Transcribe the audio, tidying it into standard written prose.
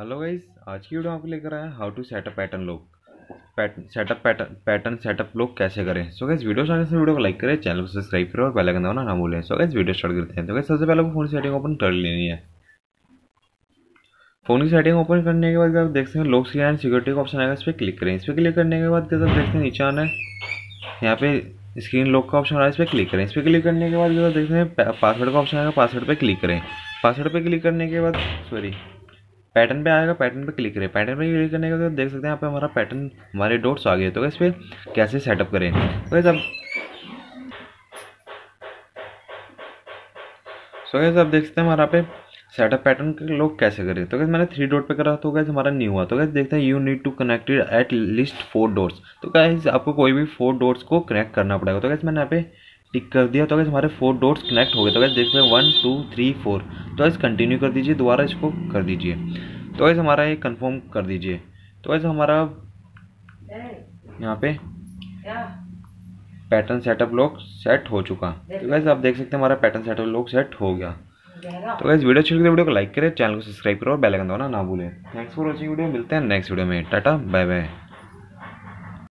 Hello guys, आज की video आपको लेकर आया how to setup pattern setup लोग कैसे करें। सो गाइस, वीडियो स्टार्ट से वीडियो को लाइक करें, चैनल को सब्सक्राइब करें और बेल आइकन दबाना ना भूलें। सो गाइस, वीडियो स्टार्ट करते हैं। तो गाइस, सबसे पहले आपको फोन की सेटिंग ओपन कर लेनी है। फोन की सेटिंग ओपन करने के बाद आप देख सकते हैं लॉक स्क्रीन एंड सिक्योरिटी का ऑप्शन आएगा, इस पर क्लिक करें। इस पर क्लिक करने के बाद आप देखते हैं नीचे आना है, यहाँ पे स्क्रीन लॉक का ऑप्शन आ रहा है, इस पर क्लिक करें। इस पर क्लिक करने के बाद जो देखते हैं पासवर्ड का ऑप्शन आएगा, पासवर्ड पर क्लिक करें। पासवर्ड पर क्लिक करने के बाद पैटर्न पे आएगा, पैटर्न पे क्लिक करें। पैटर्न पे क्लिक करने के बाद देख सकते हैं यहाँ पे हमारा पैटर्न, हमारे डॉट्स आ गए। तो इस पर कैसे सेटअप करें, तो सब सो आप देख सकते हैं हमारा पे सेटअप पैटर्न के लोग कैसे करें। तो कैसे मैंने 3 डॉट पे करा तो कैसे हमारा न्यू हुआ। तो कैसे देखते हैं you need to connected at least 4 dots. तो कैसे आपको कोई भी 4 डॉट्स को कनेक्ट करना पड़ेगा। तो कैसे मैंने यहाँ पे टिक कर दिया, तो कैसे हमारे 4 डॉट्स कनेक्ट हो गए। तो कैसे देखते हैं 1 2 3 4। तो कैसे कंटिन्यू कर दीजिए, दोबारा इसको कर दीजिए। तो कैसे हमारा ये कन्फर्म कर दीजिए। तो कैसे हमारा यहाँ पे पैटर्न सेटअप लॉक सेट हो चुका। तो कैसे आप देख सकते हैं हमारा पैटर्न सेटअप लॉक सेट हो गया। तो गाइस, वीडियो अच्छी लगी तो वीडियो को लाइक करें, चैनल को सब्सक्राइब करो और बेल आइकन दबाना ना भूलें। थैंक्स फॉर वॉचिंग वीडियो, मिलते हैं नेक्स्ट वीडियो में। Tata, bye bye.